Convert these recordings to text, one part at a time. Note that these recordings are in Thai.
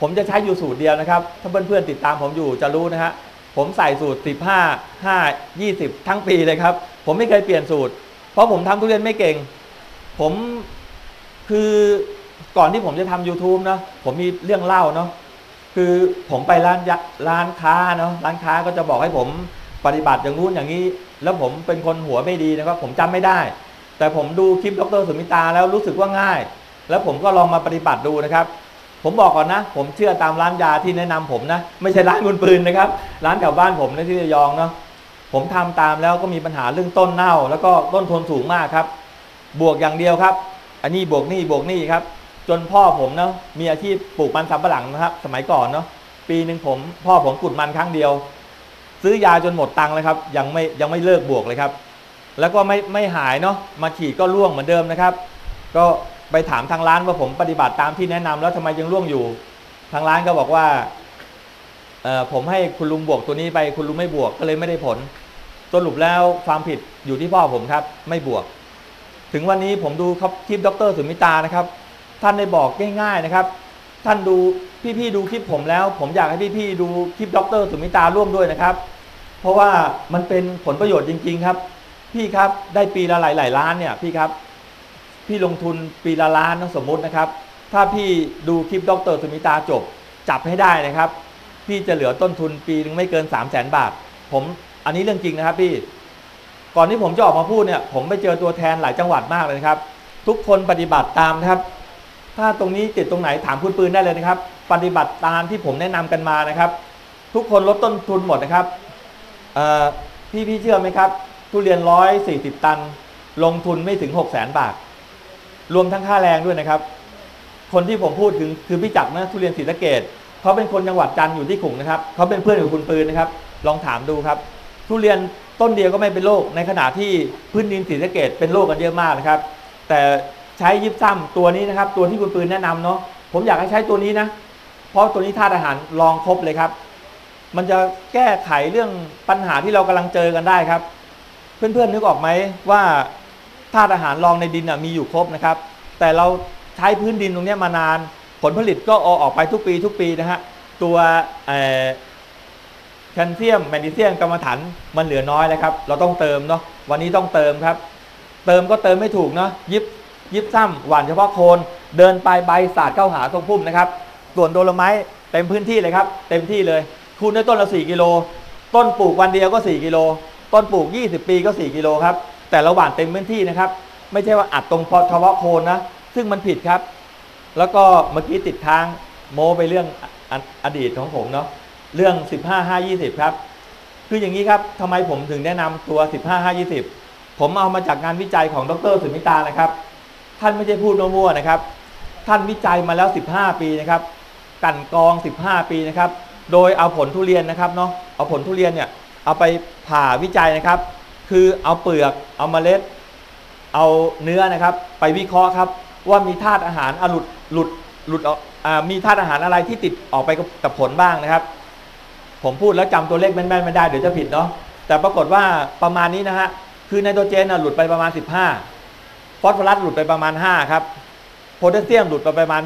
ผมจะใช้อยู่สูตรเดียวนะครับถ้าเพื่อนๆติดตามผมอยู่จะรู้นะฮะผมใส่สูตร15 5 20ทั้งปีเลยครับผมไม่เคยเปลี่ยนสูตรเพราะผมทำทุเรียนไม่เก่งผมคือก่อนที่ผมจะทำ YouTube นะผมมีเรื่องเล่าเนาะคือผมไปร้านค้าเนาะร้านค้าก็จะบอกให้ผมปฏิบัติอย่างนู้นอย่างนี้แล้วผมเป็นคนหัวไม่ดีนะครับผมจำไม่ได้แต่ผมดูคลิปดร.สุมิตาแล้วรู้สึกว่าง่ายแล้วผมก็ลองมาปฏิบัติดูนะครับผมบอกก่อนนะผมเชื่อตามร้านยาที่แนะนำผมนะไม่ใช่ร้านคุณปืนนะครับร้านแถวบ้านผมในที่ระยองเนาะผมทำตามแล้วก็มีปัญหาเรื่องต้นเน่าแล้วก็ต้นทุนสูงมากครับบวกอย่างเดียวครับอันนี้บวกนี่บวกนี่ครับจนพ่อผมเนาะมีอาชีพปลูกมันสำปะหลังนะครับสมัยก่อนเนาะปีหนึ่งพ่อผมขุดมันครั้งเดียวซื้อยาจนหมดตังค์เลยครับยังไม่เลิกบวกเลยครับแล้วก็ไม่หายเนาะมาฉีดก็ร่วงเหมือนเดิมนะครับก็ไปถามทางร้านว่าผมปฏิบัติตามที่แนะนำแล้วทำไมยังร่วงอยู่ทางร้านก็บอกว่าผมให้คุณลุงบวกตัวนี้ไปคุณลุงไม่บวกก็เลยไม่ได้ผลสรุปแล้วความผิดอยู่ที่พ่อผมครับไม่บวกถึงวันนี้ผมดูคลิปดร.สุมิตานะครับท่านได้บอกง่ายๆนะครับท่านดูพี่ๆดูคลิปผมแล้วผมอยากให้พี่ๆดูคลิปดร.สุมิตาร่วมด้วยนะครับเพราะว่ามันเป็นผลประโยชน์จริงๆครับพี่ครับได้ปีละหลายล้านเนี่ยพี่ครับพี่ลงทุนปีละล้านนะสมมตินะครับถ้าพี่ดูคลิปดร.สุมิตาจบจับให้ได้นะครับพี่จะเหลือต้นทุนปีนึงไม่เกิน 300,000 บาทผมอันนี้เรื่องจริงนะครับพี่ก่อนที่ผมจะออกมาพูดเนี่ยผมไปเจอตัวแทนหลายจังหวัดมากเลยครับทุกคนปฏิบัติตามนะครับถ้าตรงนี้ติดตรงไหนถามคุณปืนได้เลยนะครับปฏิบัติตามที่ผมแนะนำกันมานะครับทุกคนลดต้นทุนหมดนะครับพี่เชื่อไหมครับทุเรียน140 ตันลงทุนไม่ถึง 600,000 บาทรวมทั้งค่าแรงด้วยนะครับคนที่ผมพูดถึงคือพี่จักรนะทุเรียนศรีสะเกษเขาเป็นคนจังหวัดจันทร์อยู่ที่ขลุงนะครับเขาเป็นเพื่อนกับคุณปืนนะครับลองถามดูครับทุเรียนต้นเดียวก็ไม่เป็นโรคในขณะที่พื้นดินศรีสะเกษเป็นโรคกันเยอะมากนะครับแต่ใช้ยิบซ้ำตัวนี้นะครับตัวที่คุณปืนแนะนำเนาะผมอยากให้ใช้ตัวนี้นะเพราะตัวนี้ธาตุอาหารรองครบเลยครับมันจะแก้ไขเรื่องปัญหาที่เรากำลังเจอกันได้ครับเพื่อนๆนึกออกไหมว่าธาตุอาหารรองในดินมีอยู่ครบนะครับแต่เราใช้พื้นดินตรงนี้มานานผลผลิตก็ออกไปทุกปีนะฮะตัวแคลเซียมแมกนีเซียมกรรมฐานมันเหลือน้อยแล้วครับเราต้องเติมเนาะวันนี้ต้องเติมครับเติมก็เติมไม่ถูกเนาะยิบซ้ำหวานเฉพาะโคนเดินไปใบสาดเข้าหาตรงพุ่มนะครับส่วนโดโลไม้เต็มพื้นที่เลยครับเต็มที่เลยคูณด้วยต้นละ4 กิโลต้นปลูกวันเดียวก็4 กิโลต้นปลูก20 ปีก็4 กิโลครับแต่เราหวานเต็มพื้นที่นะครับไม่ใช่ว่าอัดตรงพอเฉพาะโคนนะซึ่งมันผิดครับแล้วก็เมื่อกี้ติดทางโมไปเรื่องอดีตของผมเนาะเรื่อง15 5 20ครับคืออย่างนี้ครับทำไมผมถึงแนะนำตัว15 5 20ผมเอามาจากงานวิจัยของดร.สุมิตานะครับท่านไม่ใช่พูดมั่วๆนะครับท่านวิจัยมาแล้ว15 ปีนะครับกั่นกรอง15 ปีนะครับโดยเอาผลทุเรียนนะครับเนาะเอาผลทุเรียนเนี่ยเอาไปผ่าวิจัยนะครับคือเอาเปลือกเอาเมล็ดเอาเนื้อนะครับไปวิเคราะห์ครับว่ามีธาตุอาหารหลุดออกมีธาตุอาหารอะไรที่ติดออกไปกับผลบ้างนะครับผมพูดแล้วจำตัวเลขแม่นๆไม่ได้เดี๋ยวจะผิดเนาะแต่ปรากฏว่าประมาณนี้นะฮะคือไนโตรเจนหลุดไปประมาณ15ฟอสฟอรัสหลุดไปประมาณ5ครับโพแทสเซียมหลุดไปประมาณ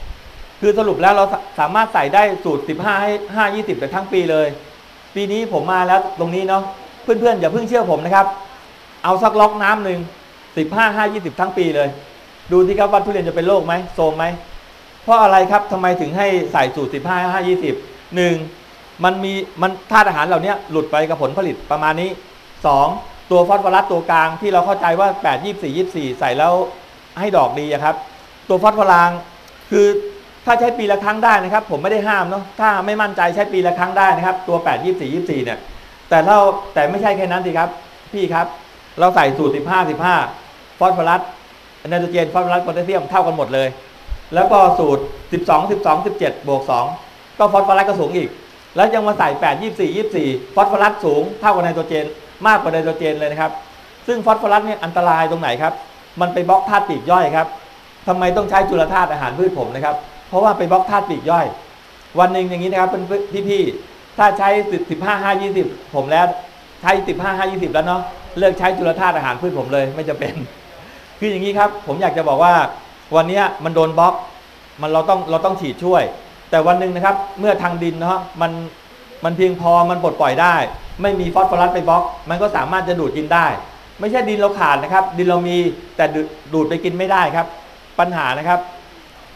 20คือสรุปแล้วเราสามารถใส่ได้สูตร15 5 20แต่ทั้งปีเลยปีนี้ผมมาแล้วตรงนี้เนาะเพื่อนๆอย่าเพิ่งเชื่อผมนะครับเอาสักล็อกน้ำหนึ่ง15 5 20ทั้งปีเลยดูที่ครับว่าทุเรียนจะเป็นโรคไหมโซมไหมเพราะอะไรครับทำไมถึงให้ใส่สูตร15 5 20มันธาตุอาหารเหล่านี้หลุดไปกับผลผลิตประมาณนี้2ตัวฟอสฟอรัสตัวกลางที่เราเข้าใจว่า8 24 24ใส่แล้วให้ดอกดีครับตัวฟอสฟอรัสคือถ้าใช้ปีละครั้งได้นะครับผมไม่ได้ห้ามเนาะถ้าไม่มั่นใจใช้ปีละครั้งได้นะครับตัว8 24 24เนี่ยแต่ไม่ใช่แค่นั้นสิครับพี่ครับเราใส่สูตร15 15ฟอสฟอรัสไนโตรเจนฟอสฟอรัสโพแทสเซียมเท่ากันหมดเลยแล้วก็สูตร12 12 17 บวก2ก็ฟอสฟอรัสก็สูงอีกแล้วยังมาใส่8 24 24ฟอสฟอรัสสูงเท่ากับไนโตรเจนมากกว่าไนโตรเจนเลยนะครับซึ่งฟอสฟอรัสเนี่ยอันตรายตรงไหนครับมันไปบล็อกธาตุปีกย่อยครับทำไมต้องใช้จุลธาตุอาหารพืชผมนะครับเพราะว่าไปบล็อกธาตุปีกย่อยวันหนึ่งอย่างนี้นะครับเป็นพี่ๆถ้าใช้15 5 20ผมแล้วใช้15 5 20แล้วเนาะเลิกใช้จุลธาตุอาหารพืชผมเลยไม่จะเป็นคืออย่างนี้ครับผมอยากจะบอกว่าวันนี้มันโดนบล็อกเราต้องฉีดช่วย แต่วันหนึ่งนะครับเมื่อทางดินนะฮะมันเพียงพอมันปลดปล่อยได้ไม่มีฟอสฟอรัสไปบล็อกมันก็สามารถจะดูดกินได้ไม่ใช่ดินเราขาดนะครับดินเรามีแต่ดูดไปกินไม่ได้ครับปัญหานะครับ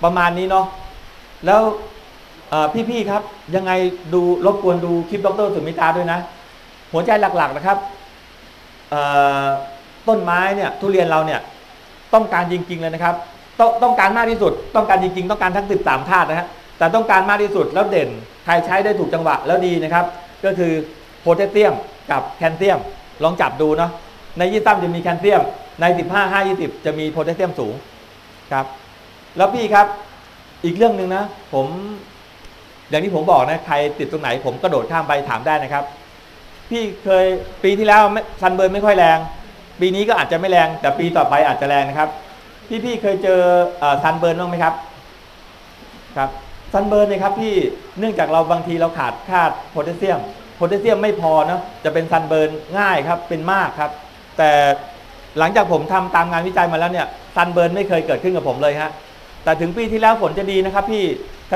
ประมาณนี้เนาะแล้วพี่ๆครับยังไงดูรบกวนดูคลิปดร.สุมิตาด้วยนะหัวใจหลักๆนะครับต้นไม้เนี่ยทุเรียนเราเนี่ยต้องการจริงๆเลยนะครับต้องการมากที่สุดต้องการจริงๆต้องการทั้ง13ธาตุนะฮะแต่ต้องการมากที่สุดแล้วเด่นใครใช้ได้ถูกจังหวะแล้วดีนะครับก็คือโพแทสเซียมกับแคลเซียมลองจับดูเนาะใน20จะมีแคลเซียมใน15 20จะมีโพแทสเซียมสูงครับแล้วพี่ครับอีกเรื่องหนึ่งนะผมอย่างที่ผมบอกนะใครติดตรงไหนผมกระโดดข้ามไปถามได้นะครับพี่เคยปีที่แล้วซันเบิร์นไม่ค่อยแรงปีนี้ก็อาจจะไม่แรงแต่ปีต่อไปอาจจะแรงนะครับพี่เคยเจอซันเบิร์นบ้างไหมครับครับซันเบิร์นเนี่ยครับพี่เนื่องจากเราบางทีเราขาดธาตุโพแทสเซียมไม่พอเนาะจะเป็นซันเบิร์นง่ายครับเป็นมากครับแต่หลังจากผมทำตามงานวิจัยมาแล้วเนี่ยซันเบิร์นไม่เคยเกิดขึ้นกับผมเลยฮะแต่ถึงปีที่แล้วฝนจะดีนะครับพี่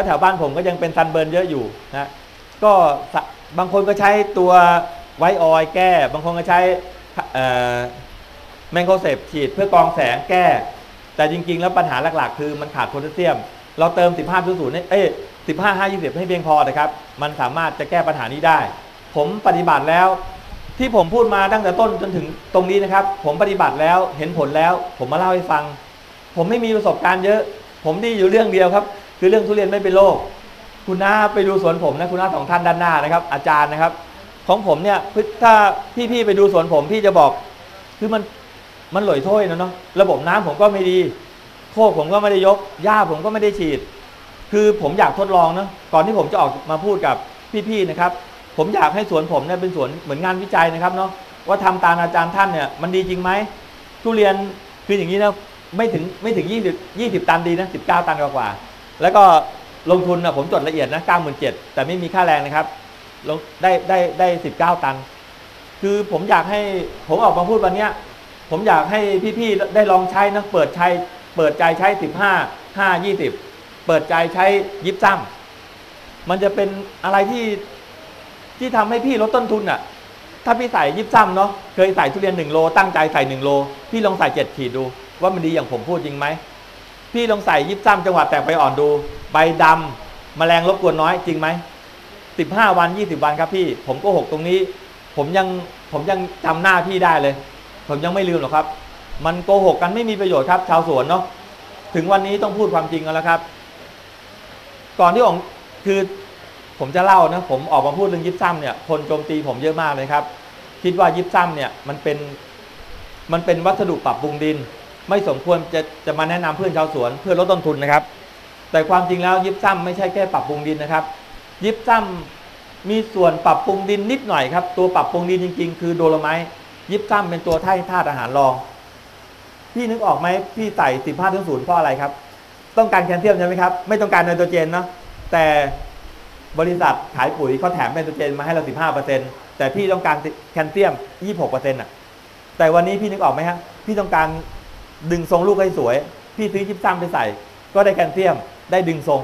แถวบ้านผมก็ยังเป็นซันเบิร์นเยอะอยู่นะก็บางคนก็ใช้ตัวไวท์ออยล์แก้บางคนก็ใช้แมงโกเซปฉีดเพื่อกรองแสงแก้แต่จริงๆแล้วปัญหาหลักๆคือมันขาดโพแทสเซียมเราเติม 15-0 15-20 ให้เพียงพอนะครับมันสามารถจะแก้ปัญหานี้ได้ผมปฏิบัติแล้วที่ผมพูดมาตั้งแต่ต้นจนถึงตรงนี้นะครับผมปฏิบัติแล้วเห็นผลแล้วผมมาเล่าให้ฟังผมไม่มีประสบการณ์เยอะผมดีอยู่เรื่องเดียวครับคือเรื่องทุเรียนไม่เป็นโรคคุณน้าไปดูสวนผมนะคุณน้าสองท่านด้านหน้านะครับอาจารย์นะครับของผมเนี่ยถ้าพี่ๆไปดูสวนผมพี่จะบอกคือมันหล่อยถ้วยนะเนาะระบบน้ำผมก็ไม่ดีโคกผมก็ไม่ได้ยกหญ้าผมก็ไม่ได้ฉีดคือผมอยากทดลองนะก่อนที่ผมจะออกมาพูดกับพี่ๆนะครับผมอยากให้สวนผมเนี่ยเป็นสวนเหมือนงานวิจัยนะครับเนาะว่าทำตามอาจารย์ท่านเนี่ยมันดีจริงไหมทุเรียนคืออย่างนี้นะไม่ถึง20ตันดีนะ19ตันกว่าแล้วก็ลงทุนนะผมจดละเอียดนะ 97,000 แต่ไม่มีค่าแรงนะครับได้19ตันคือผมอยากให้ผมออกมาพูดวันนี้ผมอยากให้พี่ๆได้ลองใช้นะเปิดใจใช้15 5 20เปิดใจใช้23มันจะเป็นอะไรที่ทำให้พี่ลดต้นทุนอ่ะถ้าพี่ใส่23เนาะเคยใส่ทุเรียน1โลตั้งใจใส่1โลพี่ลองใส่7ขีดดูว่ามันดีอย่างผมพูดจริงไหมพี่ลองใส่23จังหวะแตกไปอ่อนดูใบดำแมลงรบกวนน้อยจริงไหม15วัน20วันครับพี่ผมก็6ตรงนี้ผมยังจำหน้าพี่ได้เลยผมยังไม่ลืมหรอกครับมันโกหกกันไม่มีประโยชน์ครับชาวสวนเนาะถึงวันนี้ต้องพูดความจริงกันแล้วครับก่อนที่ผมจะเล่านะผมออกมาพูดเรื่องยิปซัมเนี่ยคนโจมตีผมเยอะมากเลยครับคิดว่ายิปซัมเนี่ยมันเป็นวัสดุปรับปรุงดินไม่สมควรจะมาแนะนำเพื่อนชาวสวนเพื่อลดต้นทุนนะครับแต่ความจริงแล้วยิปซัมไม่ใช่แค่ปรับปรุงดินนะครับยิปซัมมีส่วนปรับปรุงดินนิดหน่อยครับตัวปรับปรุงดินจริงๆคือโดโลไมต์ยิปซัมเป็นตัวให้ธาตุอาหารรองพี่นึกออกไหมพี่ใส่15-0เพราะอะไรครับต้องการแคลเซียมใช่ไหมครับไม่ต้องการไนโตรเจนเนาะแต่บริษัทขายปุ๋ยเขาแถมไนโตรเจนมาให้เรา 15% แต่พี่ต้องการแคลเซียม 26% น่ะแต่วันนี้พี่นึกออกไหมฮะพี่ต้องการดึงทรงลูกให้สวยพี่ซื้อยิปซัมไปใส่ก็ได้แคลเซียมได้ดึงทรง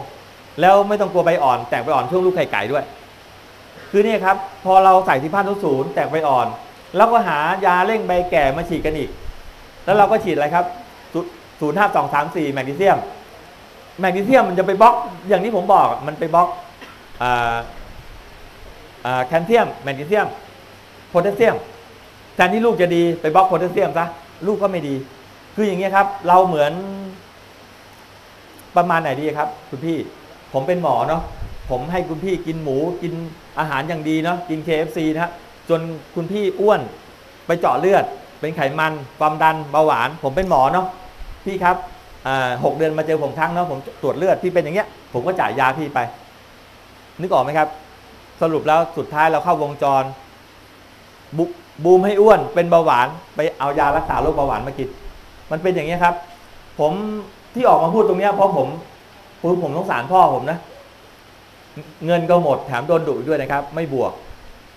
แล้วไม่ต้องกลัวใบอ่อนแตกใบอ่อนช่วงลูกไข่ไก่ด้วยคือนี่ครับพอเราใส่15-0แตกใบอ่อนแล้วก็หายาเร่งใบแก่มาฉีดกันอีกแล้วเราก็ฉีดอะไรครับ05234แมกนีเซียมมันจะไปบล็อกอย่างที่ผมบอกมันไปบล็อกแคลเซียมแมกนีเซียมโพแทสเซียมแทนที่ลูกจะดีไปบล็อกโพแทสเซียมซะลูกก็ไม่ดีคืออย่างนี้ครับเราเหมือนประมาณไหนดีครับคุณพี่ผมเป็นหมอเนาะผมให้คุณพี่กินหมูกินอาหารอย่างดีเนาะกิน KFC นะฮะจนคุณพี่อ้วนไปเจาะเลือดเป็นไขมันความดันเบาหวานผมเป็นหมอเนาะพี่ครับ6 เดือนมาเจอผมครั้งเนาะผมตรวจเลือดพี่เป็นอย่างเงี้ยผมก็จ่ายยาพี่ไปนึกออกไหมครับสรุปแล้วสุดท้ายเราเข้าวงจรบูมให้อ้วนเป็นเบาหวานไปเอายารักษาโรคเบาหวานมากินมันเป็นอย่างนี้ครับผมที่ออกมาพูดตรงนี้เพราะผมสงสารพ่อผมนะเงินก็หมดแถมโดนดุด้วยนะครับไม่บวก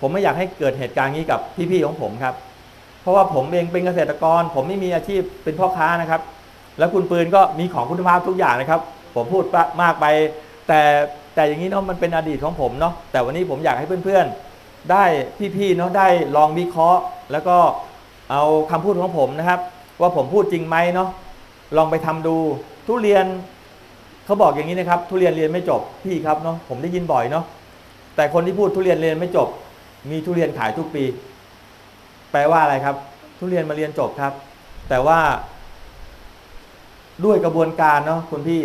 ผมไม่อยากให้เกิดเหตุการณ์นี้กับพี่ๆของผมครับเพราะว่าผมเองเป็นเกษตรกรผมไม่มีอาชีพเป็นพ่อค้านะครับแล้วคุณปืนก็มีของคุณภาพทุกอย่างนะครับผมพูดมากไปแต่ แต่อย่างนี้เนาะมันเป็นอดีตของผมเนาะแต่วันนี้ผมอยากให้เพื่อนๆได้พี่ๆเนาะได้ลองวิเคราะห์แล้วก็เอาคำพูดของผมนะครับว่าผมพูดจริงไหมเนาะลองไปทำดูทุเรียนเขาบอกอย่างนี้นะครับทุเรียนเรียนไม่จบพี่ครับเนาะผมได้ยินบ่อยเนาะแต่คนที่พูดทุเรียนเรียนไม่จบมีทุเรียนขายทุกปีแปลว่าอะไรครับทุเรียนมาเรียนจบครับแต่ว่าด้วยกระบวนการเนาะคุณพี่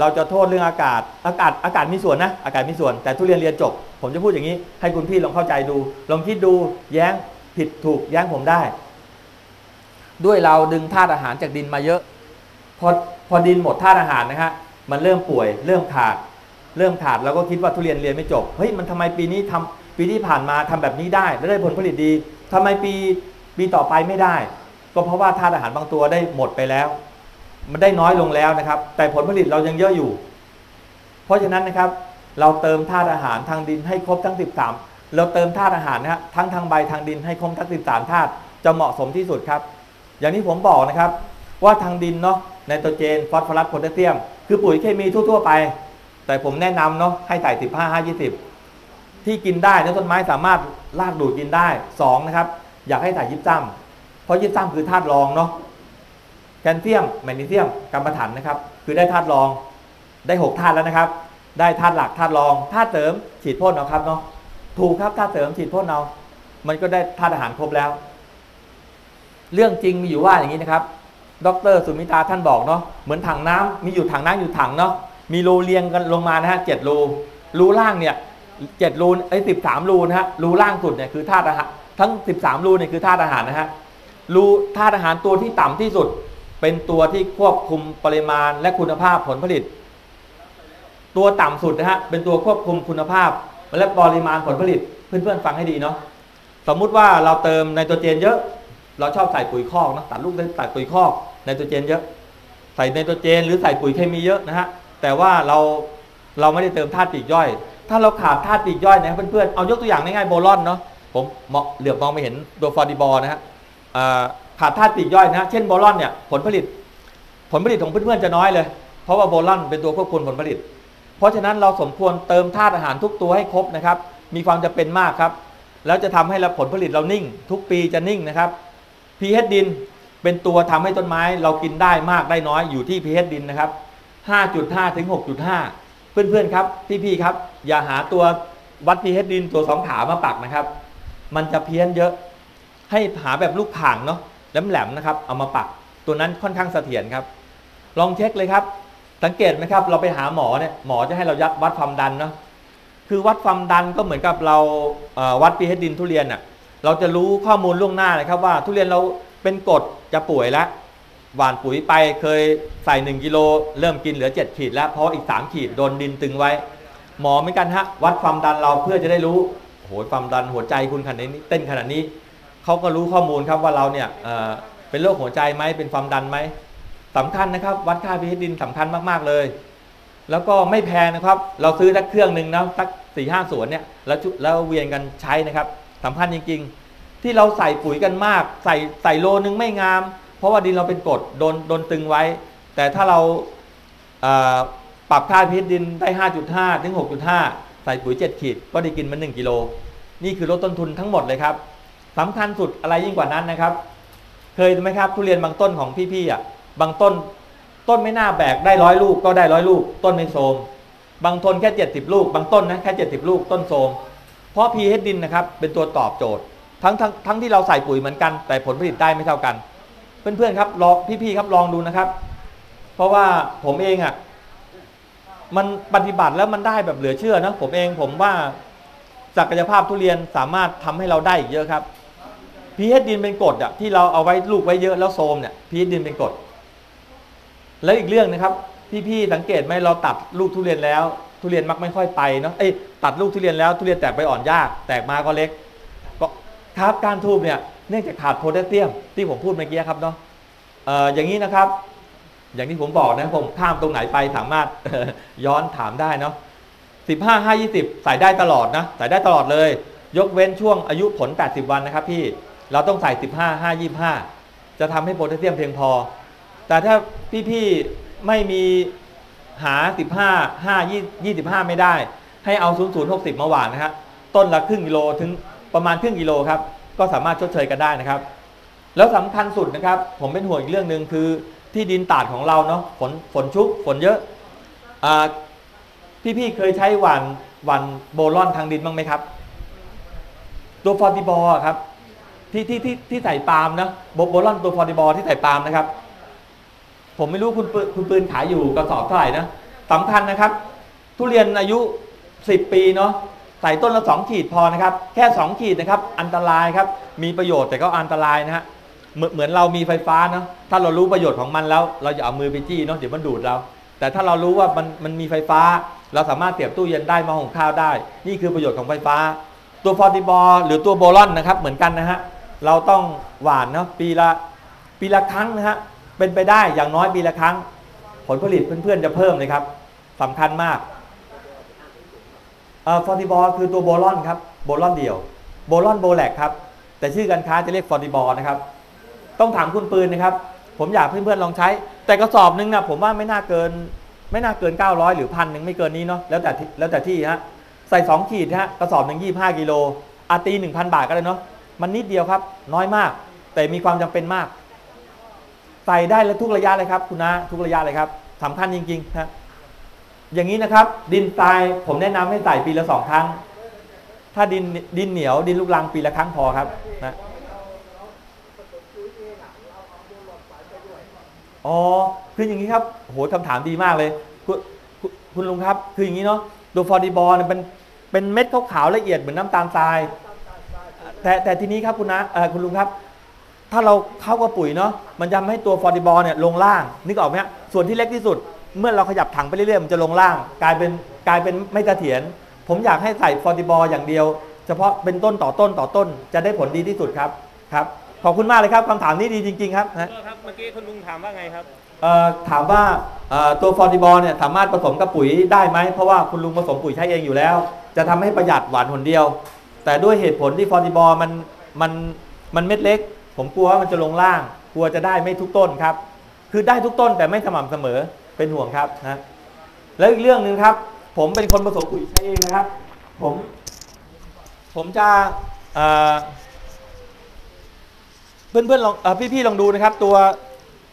เราจะโทษเรื่องอากาศมีส่วนนะอากาศมีส่วนแต่ทุเรียนเรียนจบผมจะพูดอย่างนี้ให้คุณพี่ลองเข้าใจดูลองคิดดูแย้งผิดถูกแย้งผมได้ด้วยเราดึงธาตุอาหารจากดินมาเยอะพอดินหมดธาตุอาหารนะฮะมันเริ่มป่วยเริ่มขาดเราก็คิดว่าทุเรียนเรียนไม่จบเฮ้ยมันทำไมปีนี้ทำปีที่ผ่านมาทำแบบนี้ได้แล้วได้ผลผลิตดีทำไมปีต่อไปไม่ได้ก็เพราะว่าธาตุอาหารบางตัวได้หมดไปแล้วมันได้น้อยลงแล้วนะครับแต่ผลผลิตเรายังเยอะอยู่เพราะฉะนั้นนะครับเราเติมธาตุอาหารทางดินให้ครบทั้ง13เราเติมธาตุอาหารนะฮะทั้งทางใบทางดินให้ครบทั้ง13ธาตุจะเหมาะสมที่สุดครับอย่างที่ผมบอกนะครับว่าทางดินเนาะไนโตรเจนฟอสฟอรัสโพแทสเซียมคือปุ๋ยเคมีทั่วๆไปแต่ผมแนะนำเนาะให้ใส่15-20ที่กินได้ต้นไม้สามารถรากดูดกินได้2นะครับอยากให้ใส่ยิปซัมเพราะยิปซัมคือธาตุรองเนาะแคลเซียมแมกนีเซียมกัมมันถันนะครับคือได้ธาตุรองได้6ธาตุแล้วนะครับได้ธาตุหลักธาตุรองธาตุเสริมฉีดพ่นเอาครับเนาะถูกครับธาตุเสริมฉีดพ่นเอามันก็ได้ธาตุอาหารครบแล้วเรื่องจริงมีอยู่ว่าอย่างนี้นะครับดร.สุมิตาท่านบอกเนาะเหมือนถังน้ำมีอยู่ถังน้ำอยู่ถังเนาะมีรูเรียงกันลงมานะฮะ7รูรูล่างเนี่ย7รูไอ้13รูนะฮะรูล่างสุดเนี่ยคือธาตุอาหารทั้ง13รูเนี่ยคือธาตุอาหารนะฮะรูธาตุอาหารตัวที่ต่ำที่สุดเป็นตัวที่ควบคุมปริมาณและคุณภาพผลผลิตตัวต่ำสุดนะฮะเป็นตัวควบคุมคุณภาพและปริมาณผลผลิตเพื่อนๆฟังให้ดีเนาะสมมุติว่าเราเติมไนโตรเจนเยอะเราชอบใส่ปุ๋ยคอกนะตัดลูกได้ใส่ปุ๋ยคอกไนโตรเจนเยอะใส่ไนโตรเจนหรือใส่ปุ๋ยเคมีเยอะนะฮะแต่ว่าเราไม่ได้เติมธาตุปลีกย่อยถ้าเราขาดธาตุปลีกย่อยนะเพื่อนๆเอายกตัวอย่างง่ายๆโบลอนเนาะผมเหลือบมองไปเห็นตัวฟอร์ดิบอลนะฮะขาดธาตุปลีกย่อยนะเช่นโบลอนเนี่ยผลผลิตของเพื่อนๆจะน้อยเลยเพราะว่าโบลอนเป็นตัวควบคุมผลผลิตเพราะฉะนั้นเราสมควรเติมธาตุอาหารทุกตัวให้ครบนะครับมีความจำเป็นมากครับแล้วจะทำให้ผลผลิตเรานิ่งทุกปีจะนิ่งนะครับpH ดินเป็นตัวทำให้ต้นไม้เรากินได้มากได้น้อยอยู่ที่ pH ดินนะครับ 5.5 ถึง 6.5 เพื่อนๆครับพี่ๆครับอย่าหาตัววัด pH ดินตัว2ขามาปักนะครับมันจะเพี้ยนเยอะให้หาแบบลูกข่างเนาะแหลมๆนะครับเอามาปักตัวนั้นค่อนข้างเสถียรครับลองเช็คเลยครับสังเกตไหมครับเราไปหาหมอเนี่ยหมอจะให้เรายัดวัดความดันเนาะคือวัดความดันก็เหมือนกับเราวัด pH ดินทุเรียนอ่ะเราจะรู้ข้อมูลล่วงหน้านะครับว่าทุเรียนเราเป็นกรดจะป่วยแล้วหว่านปุ๋ยไปเคยใส่1กิโลเริ่มกินเหลือ7ขีดแล้วเพราะอีก3ขีดโดนดินตึงไว้หมอเหมือนกันฮะวัดความดันเราเพื่อจะได้รู้โหยความดันหัวใจคุณขนาดนี้เต้นขนาดนี้เขาก็รู้ข้อมูลครับว่าเราเนี่ยเป็นโรคหัวใจไหมเป็นความดันไหมสำคัญนะครับวัดค่า pH ดินสำคัญมากๆเลยแล้วก็ไม่แพงนะครับเราซื้อสักเครื่องหนึ่งนะสัก4-5 สวนเนี่ยแล้วเวียนกันใช้นะครับสำคัญจริงๆที่เราใส่ปุ๋ยกันมากใส่โลนึงไม่งามเพราะว่าดินเราเป็นกรดโดนตึงไว้แต่ถ้าเราปรับค่าpH ดินได้ 5.5 ถึง 6.5 ใส่ปุ๋ย7ขีดก็ได้กินมา1กิโลนี่คือลดต้นทุนทั้งหมดเลยครับสำคัญสุดอะไรยิ่งกว่านั้นนะครับเคยไหมครับทุเรียนบางต้นของพี่ๆอ่ะบางต้นไม่น่าแบกได้100ลูกก็ได้100ลูกต้นไม่โทรมบางต้นแค่70ลูกบางต้นนะแค่70ลูกต้นโทรมเพราะ pH ดินนะครับเป็นตัวตอบโจทย์ทั้งที่เราใส่ปุ๋ยเหมือนกันแต่ผลผลิตได้ไม่เท่ากันเพื่อนๆครับลองพี่ๆครับลองดูนะครับเพราะว่าผมเองอ่ะมันปฏิบัติแล้วมันได้แบบเหลือเชื่อนะผมว่าศักยภาพทุเรียนสามารถทำให้เราได้อีกเยอะครับ pH ดินเป็นกรดอ่ะที่เราเอาไว้ลูกไว้เยอะแล้วโทรมเนี่ย pH ดินเป็นกรดแล้วอีกเรื่องนะครับพี่ๆสังเกตไหมเราตัดลูกทุเรียนแล้วทุเรียนมักไม่ค่อยไปเนาะตัดลูกทุเรียนแล้วทุเรียนแตกไปอ่อนยากแตกมาก็เล็กก็ครับการทูบเนี่ยเนื่องจากขาดโพแทสเซียมที่ผมพูดเมื่อกี้ครับเนาะอย่างนี้นะครับอย่างที่ผมบอกนะผมข้ามตรงไหนไปสามารถย้อนถามได้เนาะ15-20ใส่ได้ตลอดนะใส่ได้ตลอดเลยยกเว้นช่วงอายุผล80วันนะครับพี่เราต้องใส่15-25จะทำให้โพแทสเซียมเพียงพอแต่ถ้าพี่ๆไม่มี หา15 25 ไม่ได้ให้เอา0060มาหว่านนะครับต้นละครึ่งกิโลถึงประมาณครึ่งกิโลครับก็สามารถชดเชยกันได้นะครับแล้วสำคัญสุดนะครับผมเป็นห่วงอีกเรื่องหนึ่งคือที่ดินตาดของเราเนาะฝนชุกฝนเยอะพี่ๆเคยใช้หว่านโบลอนทางดินบ้างไหมครับตัวฟอติบอครับที่ใส่ปาล์มนะโบลอนตัวฟอติบอที่ใส่ปาล์มนะครับผมไม่รู้คุณปืนขายอยู่กระสอบเท่าไหร่นะสำคัญนะครับทุเรียนอายุ10ปีเนาะใส่ต้นละ2ขีดพอนะครับแค่2ขีดนะครับอันตรายครับมีประโยชน์แต่ก็อันตรายนะฮะเหมือนเรามีไฟฟ้าเนาะถ้าเรารู้ประโยชน์ของมันแล้วเราอย่าเอามือไปจี้เนาะเดี๋ยวมันดูดเราแต่ถ้าเรารู้ว่ามันมีไฟฟ้าเราสามารถเสียบตู้เย็นได้มาหุงข้าวได้นี่คือประโยชน์ของไฟฟ้าตัวฟอติบอหรือตัวโบลอนนะครับเหมือนกันนะฮะเราต้องหว่านเนาะปีละครั้งนะฮะเป็นไปได้อย่างน้อยปีละครั้งผลผลิตเพื่อนๆจะเพิ่มเลยครับสำคัญมากฟอร์ติบอลคือตัวโบลอนครับโบลอนเดี่ยวโบลอนโบแลกครับแต่ชื่อการค้าจะเรียกฟอร์ติบอลนะครับต้องถามคุณปืนนะครับผมอยากเพื่อนๆลองใช้แต่กระสอบนึงนะผมว่าไม่น่าเกิน900หรือ1,000ไม่เกินนี้เนาะแล้วแต่ที่ฮะใส่2ขีดฮะกระสอบนึง25กิโลตี 1,000 บาทก็ได้เนาะมันนิดเดียวครับน้อยมากแต่มีความจำเป็นมากใส่ได้และทุกระยะเลยครับคุณนะทุกระยะเลยครับสำคัญจริงๆนะอย่างนี้นะครับดินทรายผมแนะนำให้ใส่ปีละ2ครั้งถ้าดินเหนียวดินลูกรังปีละครั้งพอครับนะอ๋อคืออย่างนี้ครับโหคำถามดีมากเลยคุณลุงครับคืออย่างนี้เนาะตัวฟอร์ดิบอลเป็นเม็ดขาวๆละเอียดเหมือนน้ำตาลทรายแต่ทีนี้ครับคุณนะคุณลุงครับถ้าเราเข้ากับปุ๋ยเนาะมันจะทำให้ตัวฟอร์ดิบอลเนี่ยลงล่างนึกออกไหมฮะส่วนที่เล็กที่สุดเมื่อเราขยับถังไปเรื่อยๆมันจะลงล่างกลายเป็นไม่เสถียรผมอยากให้ใส่ฟอร์ติบอลอย่างเดียวเฉพาะเป็นต้นต่อต้นต่อต้นจะได้ผลดีที่สุดครับครับขอบคุณมากเลยครับคำถามนี้ดีจริงๆครับครับเมื่อกี้คุณลุงถามว่าไงครับถามว่าตัวฟอร์ติบอลเนี่ยสามารถผสมกับปุ๋ยได้ไหมเพราะว่าคุณลุงผสมปุ๋ยใช้เองอยู่แล้วจะทำให้ประหยัดหวานหนเดียวแต่ด้วยเหตุผลที่ฟอร์ติบอลมันเม็ดเล็กผมกลัวว่ามันจะลงล่างกลัวจะได้ไม่ทุกต้นครับคือได้ทุกต้นแต่ไม่สม่ำเสมอเป็นห่วงครับนะแล้วอีกเรื่องหนึ่งครับผมเป็นคนผสมปุ๋ยใช้เองนะครับผมจะเพื่อนๆลองพี่ๆลองดูนะครับตัว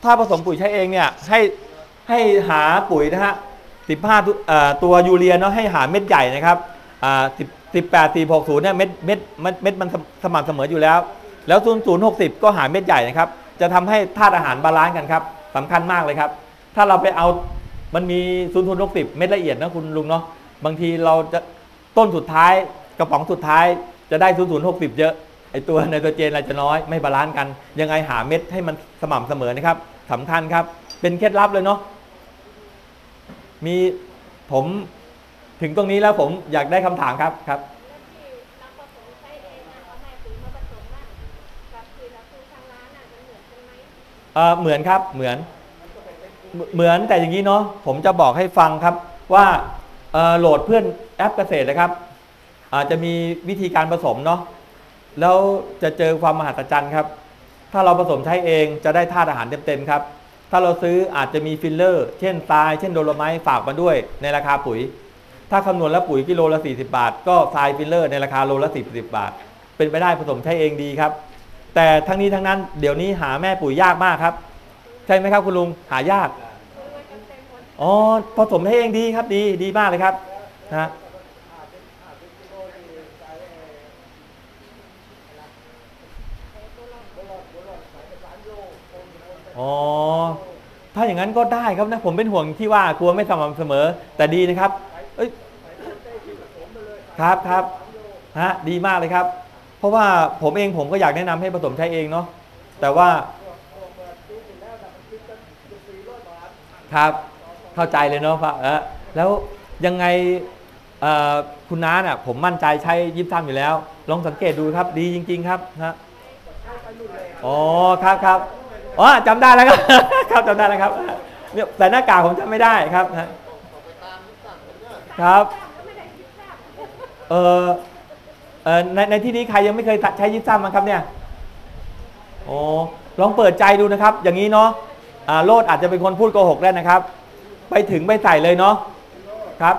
ถ้าผสมปุ๋ยใช้เองเนี่ยให้หาปุ๋ยนะฮะ15ตัวยูเรียเนาะให้หาเม็ดใหญ่นะครับ18 460เนี่ยเม็ดมันสม่ำเสมออยู่แล้ว0060ก็หาเม็ดใหญ่นะครับจะทำให้ธาตุอาหารบาลานซ์กันครับสำคัญมากเลยครับถ้าเราไปเอามันมี0060เม็ดละเอียดนะคุณลุงเนาะบางทีเราจะต้นสุดท้ายกระป๋องสุดท้ายจะได้0060เยอะไอตัวไนโตรเจนอะไรจะน้อยไม่บาลานซ์กันยังไงหาเม็ดให้มันสม่ำเสมอนะครับสำคัญครับเป็นเคล็ดลับเลยเนาะมีผมถึงตรงนี้แล้วผมอยากได้คำถามครับเหมือนครับเหมือนแต่อย่างนี้เนาะผมจะบอกให้ฟังครับว่าโหลดเพื่อนแอปเกษตรนะครับจะมีวิธีการผสมเนาะแล้วจะเจอความมหัศจรรย์ครับถ้าเราผสมใช้เองจะได้ธาตุอาหารเต็มๆครับถ้าเราซื้ออาจจะมีฟิลเลอร์เช่นทรายเช่นโดโลไมต์ฝากมาด้วยในราคาปุ๋ยถ้าคำนวณแล้วปุ๋ยกิโลละ40บาทก็ทรายฟิลเลอร์ในราคาโลละ40บาทเป็นไปได้ผสมใช้เองดีครับแต่ทั้งนี้ทั้งนั้นเดี๋ยวนี้หาแม่ปุ๋ยยากมากครับใช่ไหมครับคุณลุงหายากอ๋อผสมให้เองดีครับดีมากเลยครับนะอ๋อถ้าอย่างนั้นก็ได้ครับนะผมเป็นห่วงที่ว่ากลัวไม่สม่ำเสมอแต่ดีนะครับเอ้ยครับฮะดีมากเลยครับเพราะว่าผมเองผมก็อยากแนะนำให้ผสมใช้เองเนาะแต่ว่าครับเข้าใจเลยเนาะครับแล้วยังไงคุณน้าเนี่ยผมมั่นใจใช้23อยู่แล้วลองสังเกตดูครับดีจริงๆครับนะอ๋อครับอ๋อจำได้แล้วครับครับจำได้แล้วครับเนี่ยแต่หน้ากากผมจำไม่ได้ครับครับในที่นี้ใครยังไม่เคยใช้ยิปซัมมั้งครับเนี่ยโอ้ลองเปิดใจดูนะครับอย่างนี้เนาะโลดอาจจะเป็นคนพูดโกหกได้นะครับ ไปถึงไม่ใส่เลยเนาะครับ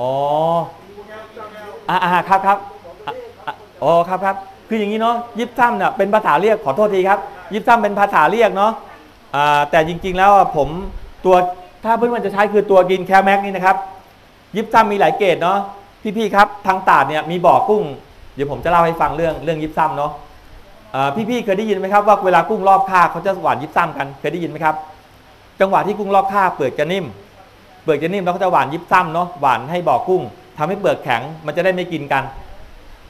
อ๋อครับครับอ๋อครับครับคืออย่างนี้เนาะยิบซ้ำเนี่ยเป็นภาษาเรียกขอโทษทีครับยิบซ้ำเป็นภาษาเรียกเนาะแต่จริงๆแล้วผมตัวถ้าเพื่อนๆจะใช้คือตัวกินแคลแม็กนี่นะครับยิบซ้ำมีหลายเกรดเนาะพี่ๆครับทางตาดเนี่ยมีบ่อกุ้งเดี๋ยวผมจะเล่าให้ฟังเรื่องยิบซ้ำเนาะพี่ๆเคยได้ยินไหมครับว่าเวลากุ้งรอบคาบเขาจะหวานยิบซ้ำกันเคยได้ยินไหมครับจังหวะที่กุ้งรอบคาบเปลือกจะนิ่มแล้วเขาจะหวานยิบซ้ำเนาะหวานให้บ่อกุ้งทำให้เปลือกแข็งมันจะได้ไม่กินกัน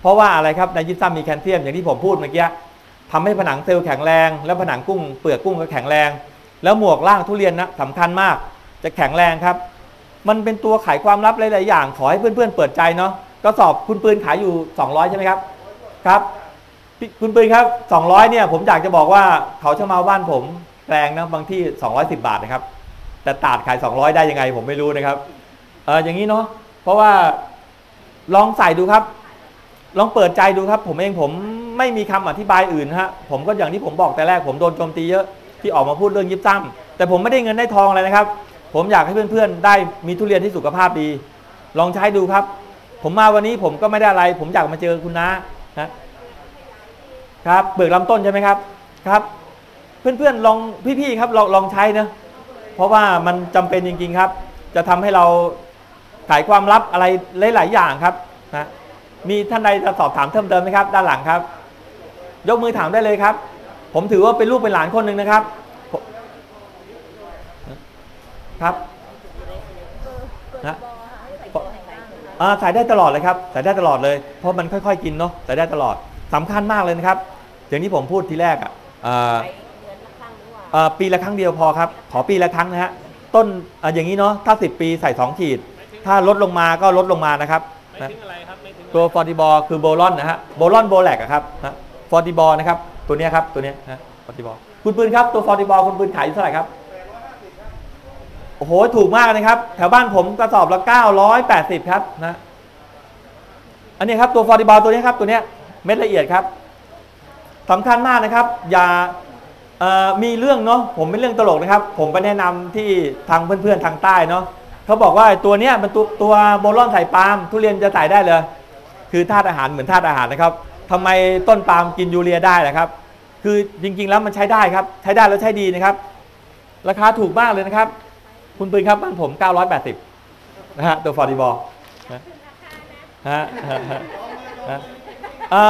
เพราะว่าอะไรครับในยิบซ้ำมีแคลเซียมอย่างที่ผมพูดเมื่อกี้ทำให้ผนังเซลล์แข็งแรงแล้วผนังกุ้งเปลือกกุ้งก็แข็งแรงแล้วหมวกล่างทุเรียนนะสำคัญมากจะแข็งแรงครับมันเป็นตัวขายความลับหลายๆอย่างขอให้เพื่อนๆเปิดใจเนาะก็สอบคุณปืนขายอยู่200ใช่ไหมครับครับคุณปืนครับ200เนี่ยผมอยากจะบอกว่าเขาชะเมาบ้านผมแรงนะบางที่210บาทนะครับแต่ตาดขาย200ได้ยังไงผมไม่รู้นะครับอย่างนี้เนาะเพราะว่าลองใส่ดูครับลองเปิดใจดูครับผมไม่มีคำอธิบายอื่นฮะผมก็อย่างที่ผมบอกแต่แรกผมโดนโจมตีเยอะที่ออกมาพูดเรื่องยิบซ้ำแต่ผมไม่ได้เงินได้ทองอะไรนะครับผมอยากให้เพื่อนๆได้มีทุเรียนที่สุขภาพดีลองใช้ดูครับผมมาวันนี้ผมก็ไม่ได้อะไรผมอยากมาเจอคุณน้านะครับเปลือกลำต้นใช่ไหมครับครับเพื่อนๆลองพี่ๆครับลองใช้นะเพราะว่ามันจำเป็นจริงๆครับจะทำให้เราขายความลับอะไรหลายๆอย่างครับนะมีท่านใดจะสอบถามเพิ่มเติมไหมครับด้านหลังครับยกมือถามได้เลยครับผมถือว่าเป็นลูกเป็นหลานคนหนึ่งนะครับครับนะใส่ได้ตลอดเลยครับใส่ได้ตลอดเลยเพราะมันค่อยๆกินเนาะใส่ได้ตลอดสำคัญมากเลยนะครับอย่างที่ผมพูดทีแรกปีละครั้งเดียวพอครับขอปีละครั้งนะฮะต้นอย่างนี้เนาะถ้า10ปีใส่2 ขีดถ้าลดลงมาก็ลดลงมานะครับตัวฟอร์ติบอลคือโบลอนนะฮะโบลอนโบแลกครับฟอร์ติบอลนะครับตัวนี้ครับตัวนี้ฮะฟอร์ติบอลคุณปืนครับตัวฟอร์ติบอลคุณปืนขายอยู่เท่าไหร่ครับโอ้โหถูกมากนะครับแถวบ้านผมกระสอบละ980ครับนะอันนี้ครับตัวฟอร์ติบอลตัวนี้ครับตัวนี้เม็ดละเอียดครับสำคัญมากนะครับอย่ามีเรื่องเนาะผมเป็นเรื่องตลกนะครับผมไปแนะนำที่ทางเพื่อนๆทางใต้เนาะเขาบอกว่าตัวเนี้ยมันตัวโบลอนใส่ปาล์มทุเรียนจะใส่ได้เลยคือธาตุอาหารเหมือนธาตุอาหารนะครับทำไมต้นปาล์มกินยูเรียได้นะครับคือจริงๆแล้วมันใช้ได้ครับใช้ได้แล้วใช้ดีนะครับราคาถูกมากเลยนะครับคุณปืนครับบ้านผม980นะฮะตัวฟอร์ดิบอลฮะ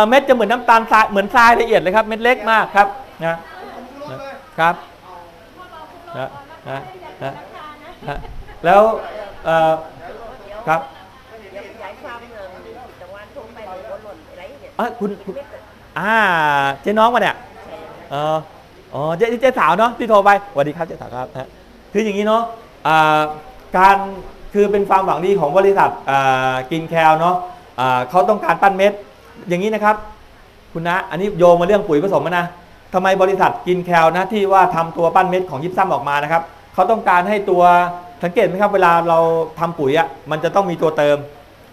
เม็ดจะเหมือนน้ำตาลทรายเหมือนทรายละเอียดเลยครับเม็ดเล็กมากครับนะครับนะแล้วครับคุณเจ๊น้องมาเนี่ยอ๋อเจ๊สาวเนาะที่โทรไปสวัสดีครับเจ๊สาวครับฮะคืออย่างนี้เนาะการคือเป็นความหวังดีของบริษัทกินแคลเนาะเขาต้องการปั้นเม็ดอย่างนี้นะครับคุณนะอันนี้โยงมาเรื่องปุ๋ยผสมนะทำไมบริษัทกินแคลนะที่ว่าทำตัวปั้นเม็ดของยิบซ้ำออกมานะครับเขาต้องการให้ตัวสังเกตไหมครับเวลาเราทำปุ๋ยอ่ะมันจะต้องมีตัวเติม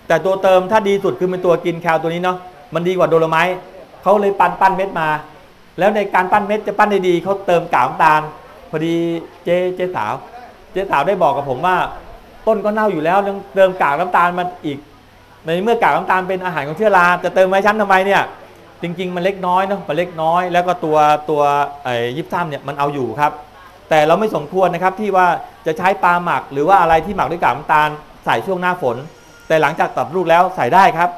แต่ตัวเติมถ้าดีสุดคือเป็นตัวกินแคลตัวนี้เนาะมันดีกว่าโดโลไมต์เขาเลยปั้นเม็ดมาแล้วในการปั้นเม็ดจะปั้นได้ดีเขาเติมกากน้ำตาลพอดีเจ๊สาวได้บอกกับผมว่าต้นก็เน่าอยู่แล้วเติมกากน้ำตาลมันอีกในเมื่อกากน้ำตาลเป็นอาหารของเชื้อราจะเติมไว้ชั้นทำไมเนี่ยจริงๆมันเล็กน้อยเนาะมันเล็กน้อยแล้วก็ตัวยิบซ้ำเนี่ยมันเอาอยู่ครับแต่เราไม่สมควรนะครับที่ว่าจะใช้ปลาหมักหรือว่าอะไรที่หมักด้วยกากน้ำตาลใส่ช่วงหน้าฝนแต่หลังจากตัดลูกแล้วใส่ได้ครับ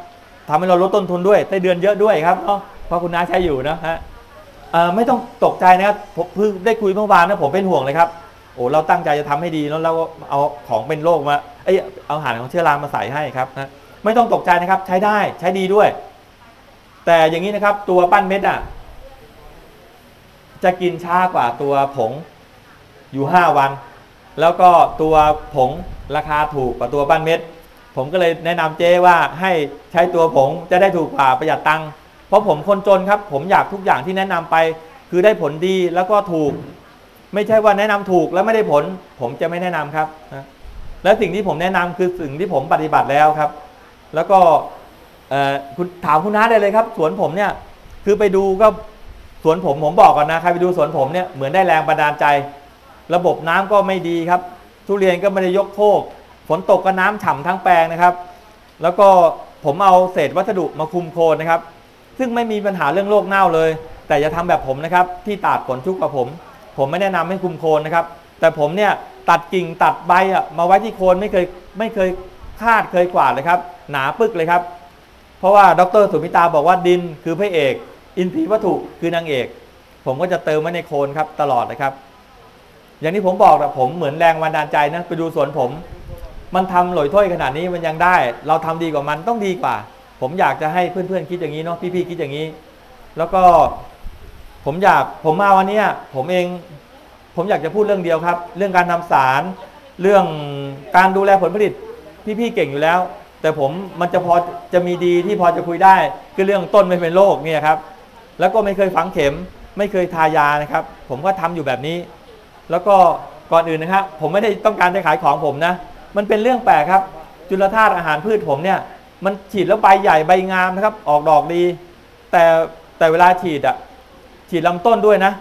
ทำให้เราลดต้นทุนด้วยได้เดือนเยอะด้วยครับเพราะคุณน้าใช้อยู่นะฮะไม่ต้องตกใจนะครับผมเพิ่งได้คุยเมื่อวานนะผมเป็นห่วงเลยครับโอ้เราตั้งใจจะทำให้ดีแล้วเราเอาของเป็นโรคมาเอาอาหารของเชื้อรามาใส่ให้ครับนะไม่ต้องตกใจนะครับใช้ได้ใช้ดีด้วยแต่อย่างนี้นะครับตัวปั้นเม็ดอ่ะจะกินช้ากว่าตัวผงอยู่5 วันแล้วก็ตัวผงราคาถูกกว่าตัวปั้นเม็ดผมก็เลยแนะนำเจ๊ว่าให้ใช้ตัวผงจะได้ถูกกว่าประหยัดตังค์เพราะผมคนจนครับผมอยากทุกอย่างที่แนะนำไปคือได้ผลดีแล้วก็ถูกไม่ใช่ว่าแนะนำถูกแล้วไม่ได้ผลผมจะไม่แนะนำครับนะและสิ่งที่ผมแนะนำคือสิ่งที่ผมปฏิบัติแล้วครับแล้วก็คุณถามคุณน้าได้เลยครับสวนผมเนี่ยคือไปดูก็ สวนผมบอกก่อนนะใครไปดูสวนผมเนี่ยเหมือนได้แรงบันดาลใจระบบน้ำก็ไม่ดีครับทุเรียนก็ไม่ได้ยกโคกฝนตกก็น้ำฉ่าทั้งแปลงนะครับแล้วก็ผมเอาเศษวัสดุมาคุมโคนนะครับซึ่งไม่มีปัญหาเรื่องโรคเน่าเลยแต่อย่าทำแบบผมนะครับที่ตัดผลชุกกับผมไม่แนะนำให้คุมโคนนะครับแต่ผมเนี่ยตัดกิ่งตัดใบอะมาไว้ที่โคนไม่เคยคาดเคยกวาดเลยครับหนาปึกเลยครับเพราะว่าดร.สุมิตาบอกว่าดินคือพระเอกอินทรีย์วัตถุคือนางเอกผมก็จะเติมไว้ในโคนครับตลอดนะครับอย่างที่ผมบอกนะผมเหมือนแรงบันดาลใจนะไปดูสวนผมมันทำหล่อยถ้วยขนาดนี้มันยังได้เราทำดีกว่ามันต้องดีกว่าผมอยากจะให้เพื่อนๆคิดอย่างนี้เนาะพี่ๆคิดอย่างนี้แล้วก็ผมมาวันนี้ผมอยากจะพูดเรื่องเดียวครับเรื่องการทำสารเรื่องการดูแลผลผลิตพี่ๆเก่งอยู่แล้วแต่มันจะพอจะมีดีที่พอจะคุยได้คือเรื่องต้นไม่เป็นโรคเนี่ยครับแล้วก็ไม่เคยฝังเข็มไม่เคยทายานะครับผมก็ทำอยู่แบบนี้แล้วก็ก่อนอื่นนะครับผมไม่ได้ต้องการจะขายของผมนะมันเป็นเรื่องแปลกครับจุลธาตุอาหารพืชผมเนี่ยมันฉีดแล้วใบใหญ่ใบงามนะครับออกดอกดีแต่เวลาฉีดลำต้นด้วยนะ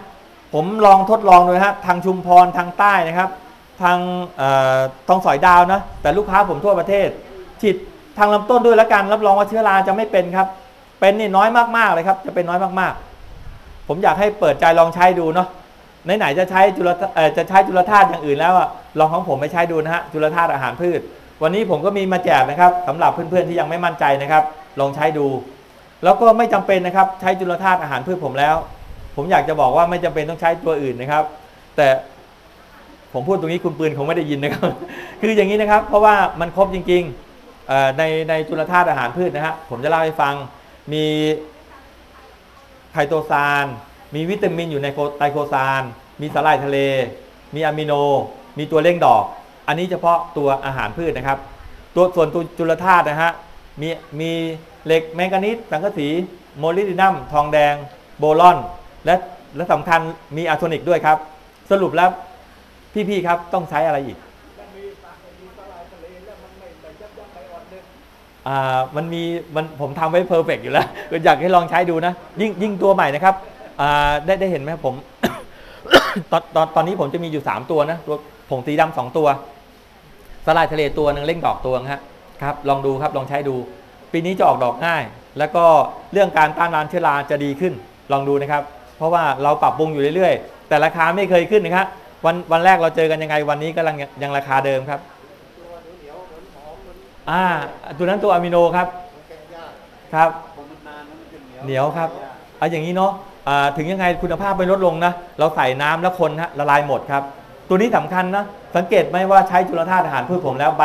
ผมลองทดลองดูฮะทางชุมพรทางใต้นะครับทางทองสอยดาวนะแต่ลูกค้าผมทั่วประเทศฉีดทางลำต้นด้วยแล้วกันรับรองว่าเชื้อราจะไม่เป็นครับเป็นนี่น้อยมากๆเลยครับจะเป็นน้อยมากๆผมอยากให้เปิดใจลองใช้ดูเนาะไหนๆจะใช้จุลธาตุอย่างอื่นแล้วอะลองของผมไปใช้ดูนะฮะจุลธาตุอาหารพืชวันนี้ผมก็มีมาแจกนะครับสำหรับเพื่อนๆที่ยังไม่มั่นใจนะครับลองใช้ดูแล้วก็ไม่จำเป็นนะครับใช้จุลธาตุอาหารพืชผมแล้วผมอยากจะบอกว่าไม่จำเป็นต้องใช้ตัวอื่นนะครับแต่ผมพูดตรงนี้คุณปืนคงไม่ได้ยินนะครับคืออย่างนี้นะครับเพราะว่ามันครบจริงๆในจุลธาตุอาหารพืชนะฮะผมจะเล่าให้ฟังมีไคโตซานมีวิตามินอยู่ในไตรโคซานมีสาหร่ายทะเลมีอะมิโนมีตัวเร่งดอกอันนี้เฉพาะตัวอาหารพืชนะครับตัวส่วนตัวจุลธาตุนะฮะมีเหล็กแมงกานีสสังกะสีโมลิบดินัมทองแดงโบรอนและสำคัญมีอาร์โทนิกด้วยครับสรุปแล้วพี่ๆครับต้องใช้อะไรอีกผมทำไว้เพอร์เฟกต์อยู่แล้วอยากให้ลองใช้ดูนะยิ่งตัวใหม่นะครับได้เห็นไหมผม ตอนนี้ผมจะมีอยู่3ตัวนะตัวผงสีดำ2ตัวสลายทะเลตัวนึงเร่งดอกตัวครับลองดูครับลองใช้ดูปีนี้จะออกดอกง่ายแล้วก็เรื่องการต้านทานเชื้อราจะดีขึ้นลองดูนะครับเพราะว่าเราปรับปรุงอยู่เรื่อยๆแต่ราคาไม่เคยขึ้นนะครับวันแรกเราเจอกันยังไงวันนี้กำลังยังราคาเดิมครับตัวนั้นตัวอะมิโนครับเหนียวครับอย่างนี้เนาะถึงยังไงคุณภาพไม่ลดลงนะเราใส่น้ำแล้วคนฮะละลายหมดครับตัวนี้สำคัญนะสังเกตไหมว่าใช้จุลธาตุอาหารพืชผมแล้วใบ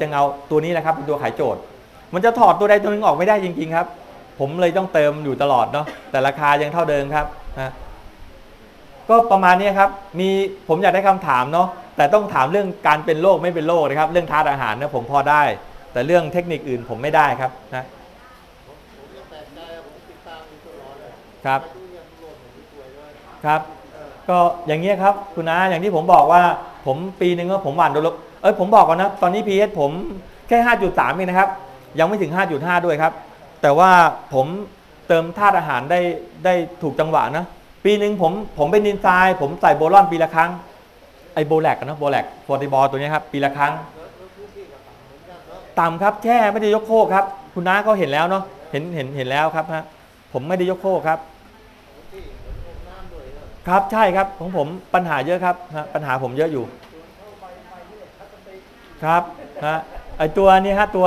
จะเงาตัวนี้แหละครับเป็นตัวขายโจทย์มันจะถอดตัวใดตัวหนึ่งออกไม่ได้จริงๆครับผมเลยต้องเติมอยู่ตลอดเนาะแต่ราคายังเท่าเดิมครับนะก็ประมาณนี้ครับผมอยากได้คำถามเนาะแต่ต้องถามเรื่องการเป็นโรคไม่เป็นโรคนะครับเรื่องธาตุอาหารนะผมพอได้แต่เรื่องเทคนิคอื่นผมไม่ได้ครับนะครับก็อย่างนี้ครับคุณน้าอย่างที่ผมบอกว่าผมปีหนึ่งก็ผมหว่านโดนลบผมบอกก่อนนะตอนนี้ pH ผมแค่ 5.3 เองนะครับยังไม่ถึง 5.5 ด้วยครับแต่ว่าผมเติมธาตุอาหารได้ถูกจังหวะนะปีหนึ่งผมเป็นดินทรายผมใส่โบรอนปีละครั้งไอโบแลกนะโบแลกฟอร์ติบอลตัวนี้ครับปีละครั้งต่ำครับแค่ไม่ได้ยกโคกครับคุณน้าก็เห็นแล้วเนาะเห็นแล้วครับฮะผมไม่ได้ยกโคกครับใช่ครับของผมปัญหาเยอะครับปัญหาผมเยอะอยู่ครับนะไอตัวนี้ฮะตัว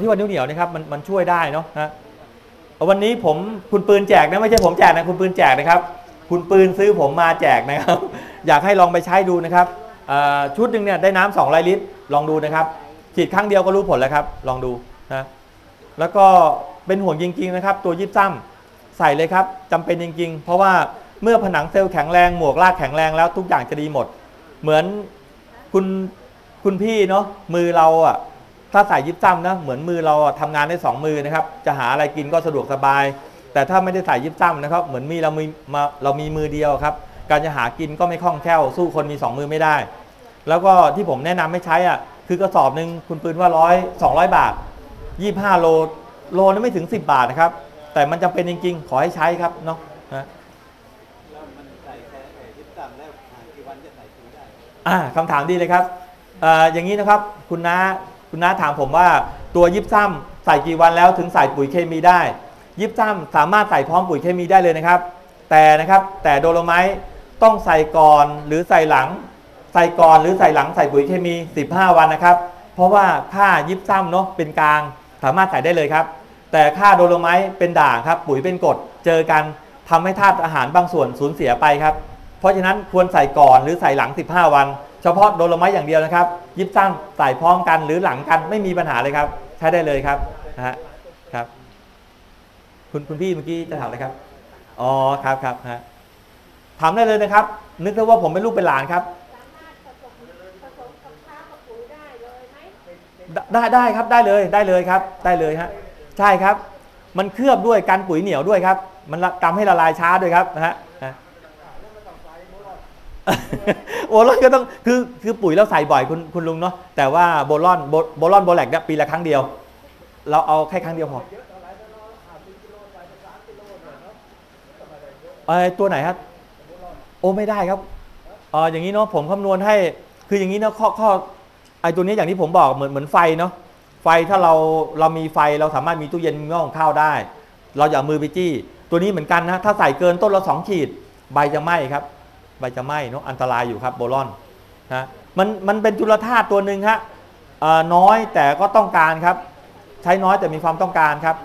ที่ว่านิ้วเหนียวนะครับมันช่วยได้เนาะฮะวันนี้ผมคุณปืนแจกนะไม่ใช่ผมแจกนะคุณปืนแจกนะครับคุณปืนซื้อผมมาแจกนะครับอยากให้ลองไปใช้ดูนะครับชุดหนึ่งเนี่ยได้น้ำ200 ลิตรลองดูนะครับฉีดครั้งเดียวก็รู้ผลแล้วครับลองดูนะแล้วก็เป็นห่วงจริงๆนะครับตัวยิบซ้ำใส่เลยครับจำเป็นจริงๆเพราะว่าเมื่อผนังเซลล์แข็งแรงหมวกรากแข็งแรงแล้วทุกอย่างจะดีหมดเหมือนคุณพี่เนาะมือเราอ่ะถ้าใส่ยิบซ้ำนะเหมือนมือเราทำงานได้2มือนะครับจะหาอะไรกินก็สะดวกสบายแต่ถ้าไม่ได้ใส่ยิบซ้ำนะครับเหมือนเรามีมือเดียวครับการจะหากินก็ไม่คล่องแคล่วสู้คนมี2มือไม่ได้แล้วก็ที่ผมแนะนำให้ใช้อ่ะคือกระสอบหนึ่งคุณปืนว่า100-200 บาท25 โลนั้นไม่ถึง10 บาทนะครับแต่มันจำเป็นจริงๆขอให้ใช้ครับเนาะ คำถามดีเลยครับอย่างนี้นะครับคุณน้าถามผมว่าตัวยิปซัมใส่กี่วันแล้วถึงใส่ปุ๋ยเคมีได้ยิปซัมสามารถใส่พร้อมปุ๋ยเคมีได้เลยนะครับแต่โดโลไมต์ต้องใส่ก่อนหรือใส่หลังใส่ปุ๋ยเคมี15วันนะครับเพราะว่าค่ายิปซัมเนาะเป็นกลางสามารถใส่ได้เลยครับแต่ค่าโดโลไมต์เป็นด่างครับปุ๋ยเป็นกรดเจอกันทำให้ธาตุอาหารบางส่วนสูญเสียไปครับเพราะฉะนั้นควรใส่ก่อนหรือใส่หลัง15วันเฉพาะโดโลไมต์อย่างเดียวนะครับยิปซัมใส่พร้อมกันหรือหลังกันไม่มีปัญหาเลยครับใช้ได้เลยครับนะครับคุณพี่เมื่อกี้จะถามอะไรครับอ๋อครับฮะถามได้เลยนะครับนึกได้ว่าผมเป็นลูกเป็นหลานครับได้ครับได้เลยฮะใช่ครับมันเคลือบด้วยกันปุ๋ยเหนียวด้วยครับมันทำให้ละลายช้าด้วยครับนะฮะโบลอนก็ต้องคือปุ๋ยเราใส่บ่อยคุณลุงเนาะแต่ว่าโบลอนโบแลกเนี่ยปีละครั้งเดียวเราเอาแค่ครั้งเดียวพอตัวไหนครับโอ้ไม่ได้ครับอย่างนี้เนาะผมคำนวณให้คืออย่างนี้เนาะข้อตัวนี้อย่างที่ผมบอกเหมือนไฟเนาะไฟถ้าเรามีไฟเราสามารถมีตู้เย็นมีหม้อของข้าวได้เราอย่ามือไปจี้ตัวนี้เหมือนกันนะถ้าใส่เกินต้นละ2 ขีดใบจะไหม้ครับใบจะไหม้เนาะอันตรายอยู่ครับโบลอนฮะมันเป็นจุลธาตุตัวหนึ่งฮะน้อยแต่ก็ต้องการครับใช้น้อยแต่มีความต้องการครับ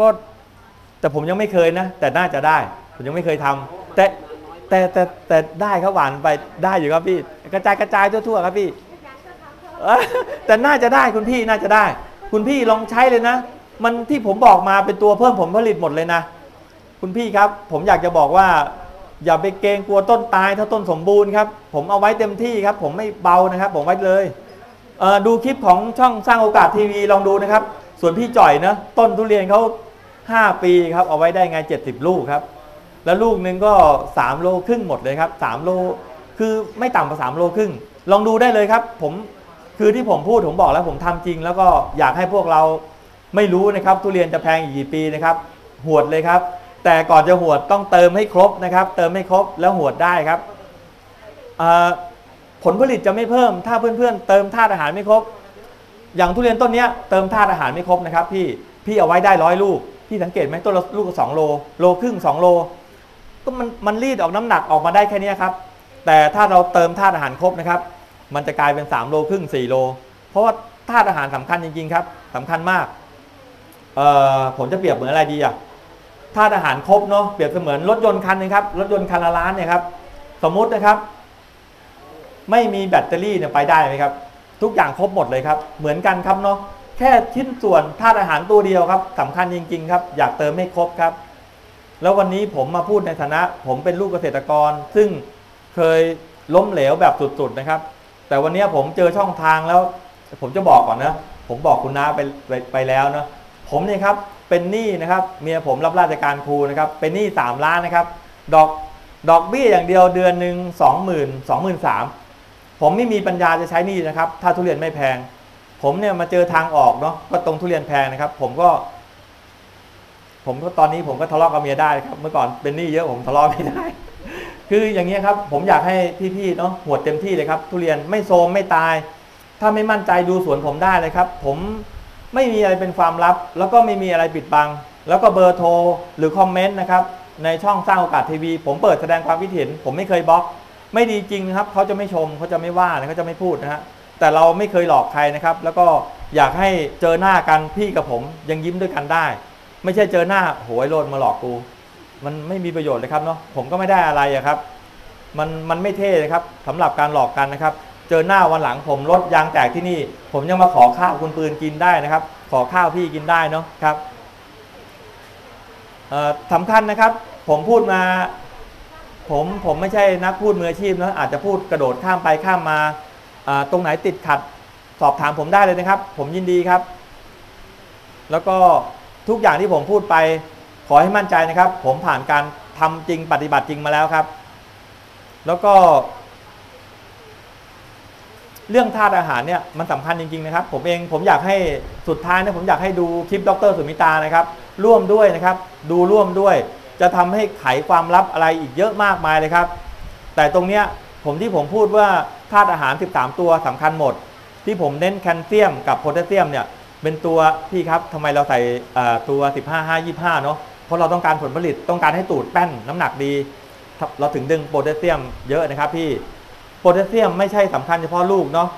ก็แต่ผมยังไม่เคยนะแต่น่าจะได้ผมยังไม่เคยทำแต่ได้ครับหวานไปได้อยู่ครับพี่กระจายทั่วๆครับพี่แต่น่าจะได้คุณพี่น่าจะได้คุณพี่ลองใช้เลยนะมันที่ผมบอกมาเป็นตัวเพิ่มผลผลิตหมดเลยนะคุณพี่ครับผมอยากจะบอกว่าอย่าไปเกรงกลัวต้นตายถ้าต้นสมบูรณ์ครับผมเอาไว้เต็มที่ครับผมไม่เบานะครับผมไว้เลยดูคลิปของช่องสร้างโอกาสทีวีลองดูนะครับส่วนพี่จ่อยนะต้นทุเรียนเขา5 ปีครับเอาไว้ได้ไง70 ลูกครับแล้วลูกหนึ่งก็3.5 โลหมดเลยครับ3 โลคือไม่ต่ำกว่า3.5 โลลองดูได้เลยครับผมคือที่ผมพูดผมบอกแล้วผมทำจริงแล้วก็อยากให้พวกเราไม่รู้นะครับทุเรียนจะแพงอีกกี่ปีนะครับหวดเลยครับแต่ก่อนจะหวดต้องเติมให้ครบนะครับเติมให้ครบแล้วหวดได้ครับผลผลิตจะไม่เพิ่มถ้าเพื่อนๆเติมธาตุอาหารไม่ครบอย่างทุเรียนต้นนี้เติมธาตุอาหารไม่ครบนะครับพี่เอาไว้ได้100 ลูกพี่สังเกตไหมต้นลูก2 โล โลครึ่ง 2 โลก็มันรีดออกน้ำหนักออกมาได้แค่นี้ครับแต่ถ้าเราเติมธาตุอาหารครบนะครับมันจะกลายเป็น3.5 โลครึ่ง 4 โลเพราะว่าธาตุอาหารสำคัญจริงๆครับสำคัญมากผมจะเปรียบเหมือนอะไรดีอะธาตุอาหารครบเนาะเปรียบเสมือนรถยนต์คันนึงครับรถยนต์คันละล้านเนี่ยครับสมมุตินะครับไม่มีแบตเตอรี่เนี่ยไปได้ไหมครับทุกอย่างครบหมดเลยครับเหมือนกันครับเนาะแค่ชิ้นส่วนธาตุอาหารตัวเดียวครับสำคัญจริงๆครับอยากเติมให้ครบครับแล้ววันนี้ผมมาพูดในฐานะผมเป็นลูกเกษตรกรซึ่งเคยล้มเหลวแบบสุดๆนะครับแต่วันนี้ผมเจอช่องทางแล้วผมจะบอกก่อนนะผมบอกคุณน้าไปแล้วนะผมเนี่ยครับเป็นหนี้นะครับเมียผมรับราชการครูนะครับเป็นหนี้3 ล้านนะครับดอกเบี้ยอย่างเดียวเดือนหนึ่ง23,000ผมไม่มีปัญญาจะใช้หนี้นะครับถ้าทุเรียนไม่แพงผมเนี่ยมาเจอทางออกเนาะก็ตรงทุเรียนแพงนะครับผมก็ตอนนี้ผมก็ทะเลาะกับเมียได้ครับเมื่อก่อนเป็นหนี้เยอะผมทะเลาะไม่ได้ คืออย่างนี้ครับผมอยากให้พี่ๆเนาะหวดเต็มที่เลยครับทุเรียนไม่โซมไม่ตายถ้าไม่มั่นใจดูสวนผมได้เลยครับผมไม่มีอะไรเป็นความลับแล้วก็ไม่มีอะไรปิดบังแล้วก็เบอร์โทรหรือคอมเมนต์นะครับในช่องสร้างโอกาสทีวีผมเปิดแสดงความคิดเห็นผมไม่เคยบล็อกไม่ดีจริงครับเขาจะไม่ชมเขาจะไม่ว่าเขาจะไม่พูดนะฮะแต่เราไม่เคยหลอกใครนะครับแล้วก็อยากให้เจอหน้ากันพี่กับผมยังยิ้มด้วยกันได้ไม่ใช่เจอหน้าโหยโลดมาหลอกกูมันไม่มีประโยชน์เลยครับเนาะผมก็ไม่ได้อะไรอะครับมันไม่เท่เลยครับสำหรับการหลอกกันนะครับเจอหน้าวันหลังผมรถยางแตกที่นี่ผมยังมาขอข้าวคุณปืนกินได้นะครับขอข้าวพี่กินได้เนาะครับสำคัญนะครับผมพูดมาผมไม่ใช่นักพูดมืออาชีพนะอาจจะพูดกระโดดข้ามไปข้ามมาตรงไหนติดขัดสอบถามผมได้เลยนะครับผมยินดีครับแล้วก็ทุกอย่างที่ผมพูดไปขอให้มั่นใจนะครับผมผ่านการทำจริงปฏิบัติจริงมาแล้วครับแล้วก็ เรื่องธาตุอาหารเนี่ยมันสำคัญจริงๆนะครับผมอยากให้สุดท้ายนะผมอยากให้ดูคลิปดร.สุมิตานะครับร่วมด้วยนะครับดูร่วมด้วยจะทำให้ไขความลับอะไรอีกเยอะมากมายเลยครับแต่ตรงเนี้ยที่ผมพูดว่าธาตุอาหาร13ตัวสำคัญหมดที่ผมเน้นแคลเซียมกับโพแทสเซียมเนี่ยเป็นตัวพี่ครับทำไมเราใส่ตัว15 5 25เนาะเพราะเราต้องการผลผลิตต้องการให้ตูดแป้นน้ำหนักดีเราถึงดึงโพแทสเซียมเยอะนะครับพี่โพแทสเซียมไม่ใช่สำคัญเฉพาะลูกเนาะ